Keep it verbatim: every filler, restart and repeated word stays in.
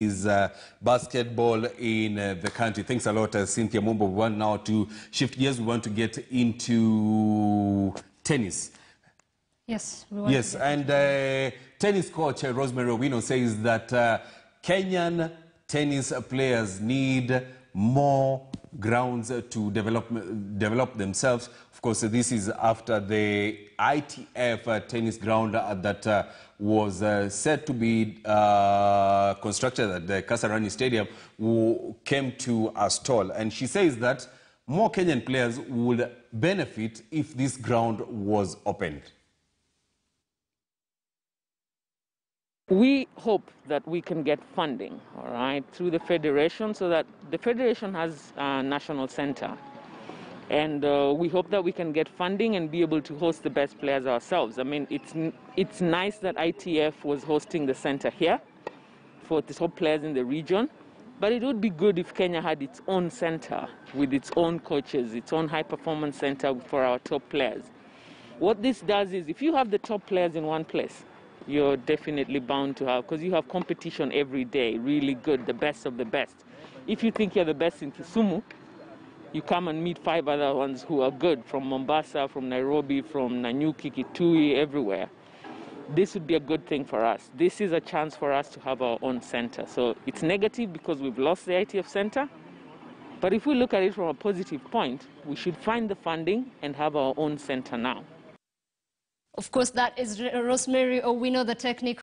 is uh, basketball in uh, the country. Thanks a lot, uh, Cynthia Mumba. We want now to shift gears. We want to get into tennis. Yes, we want yes, to and uh, tennis coach uh, Rosemary Owino says that uh, Kenyan tennis players need more grounds to develop develop themselves. Of course, this is after the I T F uh, tennis ground uh, that uh, was uh, said to be uh, constructed at the Kasarani Stadium who came to a stall. And she says that more Kenyan players would benefit if this ground was opened. We hope that we can get funding, all right, through the Federation, so that the Federation has a national center. And uh, we hope that we can get funding and be able to host the best players ourselves. I mean, it's, it's nice that I T F was hosting the center here for the top players in the region, but it would be good if Kenya had its own center with its own coaches, its own high-performance center for our top players. What this does is, if you have the top players in one place, you're definitely bound to have, because you have competition every day, really good, the best of the best. If you think you're the best in Kisumu, you come and meet five other ones who are good from Mombasa, from Nairobi, from Nanyuki, Kitui, everywhere. This would be a good thing for us. This is a chance for us to have our own center. So it's negative because we've lost the I T F center, but if we look at it from a positive point, we should find the funding and have our own center now. Of course, that is Rosemary Owino, the technical